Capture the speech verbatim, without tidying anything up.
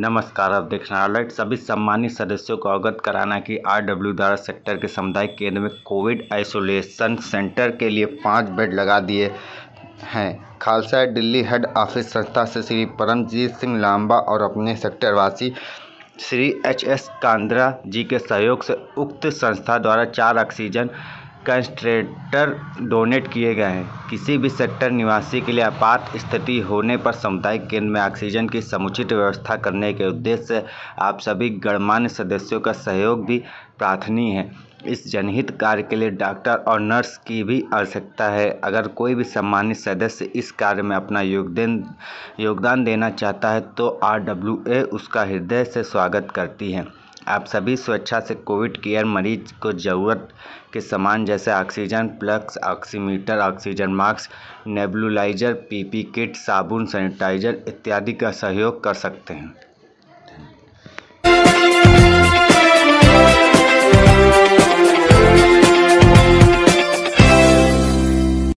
नमस्कार। आप देख रहे हैं अलर्ट। सभी सम्मानित सदस्यों को अवगत कराना कि आरडब्ल्यूए द्वारा सेक्टर के सामुदायिक केंद्र में कोविड आइसोलेशन सेंटर के लिए पाँच बेड लगा दिए हैं। Khalsa aid Delhi head office संस्था से श्री परमजीत सिंह लांबा और अपने सेक्टरवासी श्री एचएस कांदरा जी के सहयोग से उक्त संस्था द्वारा चार ऑक्सीजन कंसंट्रेटर डोनेट किए गए हैं। किसी भी सेक्टर निवासी के लिए आपात स्थिति होने पर सामुदायिक केंद्र में ऑक्सीजन की समुचित व्यवस्था करने के उद्देश्य से आप सभी गणमान्य सदस्यों का सहयोग भी प्रार्थनीय है। इस जनहित कार्य के लिए डॉक्टर और नर्स की भी आवश्यकता है। अगर कोई भी सम्मानित सदस्य इस कार्य में अपना योगदान योगदान देना चाहता है तो आरडब्ल्यूए उसका हृदय से स्वागत करती है। आप सभी स्वेच्छा से कोविड केयर मरीज को ज़रूरत के सामान जैसे oxygen plugs, oximeter, oxygen mask, nebuliser, PP kit, साबुन, सैनिटाइजर इत्यादि का सहयोग कर सकते हैं।